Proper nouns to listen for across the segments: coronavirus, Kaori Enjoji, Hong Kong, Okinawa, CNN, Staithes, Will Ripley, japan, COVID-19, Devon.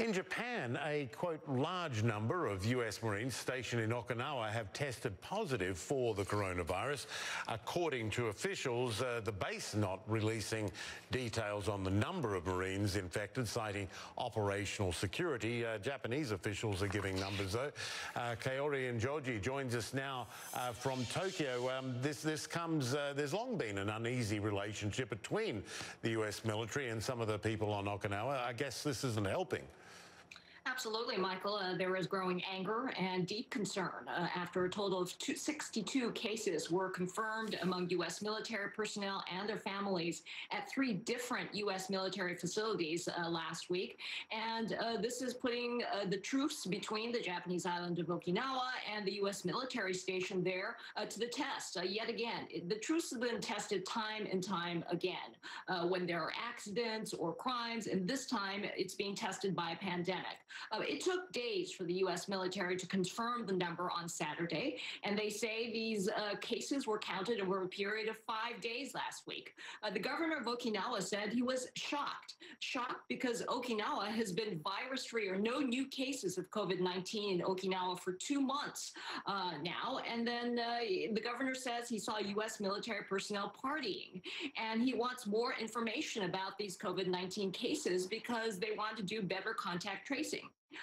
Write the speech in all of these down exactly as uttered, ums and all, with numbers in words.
In Japan, a, quote, large number of U S Marines stationed in Okinawa have tested positive for the coronavirus, according to officials, uh, the base not releasing details on the number of Marines infected, citing operational security. Uh, Japanese officials are giving numbers, though. Uh, Kaori Enjoji joins us now uh, from Tokyo. Um, this, this comes, uh, there's long been an uneasy relationship between the U S military and some of the people on Okinawa. I guess this isn't helping. Absolutely, Michael. Uh, there is growing anger and deep concern uh, after a total of two hundred sixty-two cases were confirmed among U S military personnel and their families at three different U S military facilities uh, last week. And uh, this is putting uh, the truce between the Japanese island of Okinawa and the U S military station there uh, to the test. Uh, yet again, the truce has been tested time and time again uh, when there are accidents or crimes, and this time it's being tested by a pandemic. Uh, it took days for the U S military to confirm the number on Saturday, and they say these uh, cases were counted over a period of five days last week. Uh, the governor of Okinawa said he was shocked, shocked because Okinawa has been virus-free or no new cases of COVID nineteen in Okinawa for two months uh, now. And then uh, the governor says he saw U S military personnel partying, and he wants more information about these COVID nineteen cases because they want to do better contact tracing.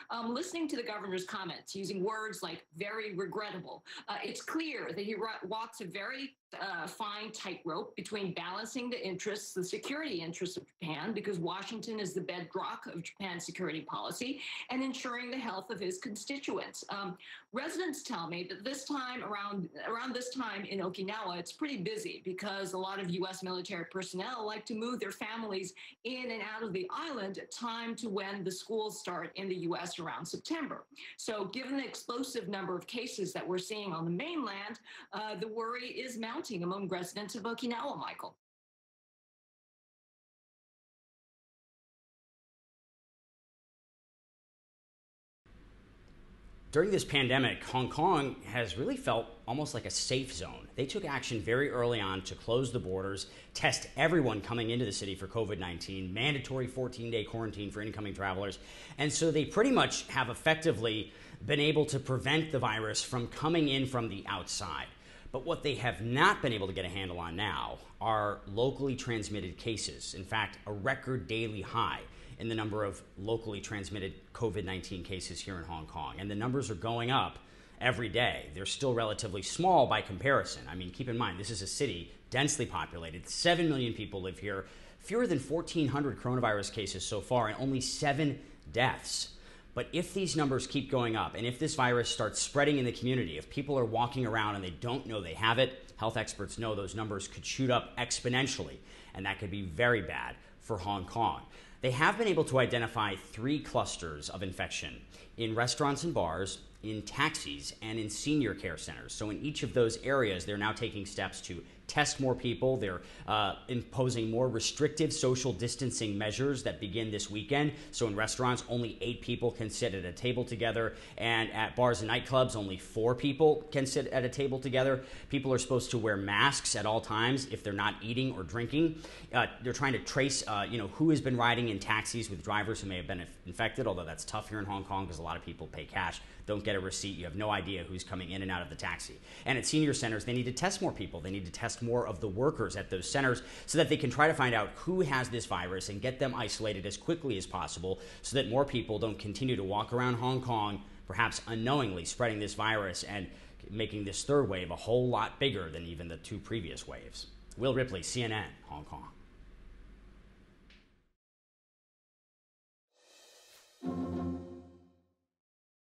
Um, listening to the governor's comments, using words like very regrettable, uh, it's clear that he walks a very uh, fine tightrope between balancing the interests, the security interests of Japan, because Washington is the bedrock of Japan's security policy, and ensuring the health of his constituents. Um, residents tell me that this time around, around this time in Okinawa, it's pretty busy because a lot of U S military personnel like to move their families in and out of the island at time to when the schools start in the U S around September. So given the explosive number of cases that we're seeing on the mainland, uh, the worry is mounting among residents of Okinawa, Michael. During this pandemic, Hong Kong has really felt almost like a safe zone. They took action very early on to close the borders, test everyone coming into the city for COVID nineteen, mandatory fourteen-day quarantine for incoming travelers. And so they pretty much have effectively been able to prevent the virus from coming in from the outside. But what they have not been able to get a handle on now are locally transmitted cases. In fact, a record daily high in the number of locally transmitted COVID nineteen cases here in Hong Kong. And the numbers are going up every day. They're still relatively small by comparison. I mean, keep in mind, this is a city densely populated. seven million people live here. Fewer than fourteen hundred coronavirus cases so far and only seven deaths. But if these numbers keep going up and if this virus starts spreading in the community, if people are walking around and they don't know they have it, health experts know those numbers could shoot up exponentially. And that could be very bad for Hong Kong. They have been able to identify three clusters of infection in restaurants and bars, in taxis, and in senior care centers. So in each of those areas, they're now taking steps to test more people. They're uh, imposing more restrictive social distancing measures that begin this weekend. So in restaurants, only eight people can sit at a table together. And at bars and nightclubs, only four people can sit at a table together. People are supposed to wear masks at all times if they're not eating or drinking. Uh, they're trying to trace uh, you know, who has been riding in taxis with drivers who may have been infected, although that's tough here in Hong Kong because a lot of people pay cash, don't get a receipt. You have no idea who's coming in and out of the taxi. And at senior centers, they need to test more people. They need to test more of the workers at those centers so that they can try to find out who has this virus and get them isolated as quickly as possible so that more people don't continue to walk around Hong Kong, perhaps unknowingly spreading this virus and making this third wave a whole lot bigger than even the two previous waves. Will Ripley, C N N, Hong Kong.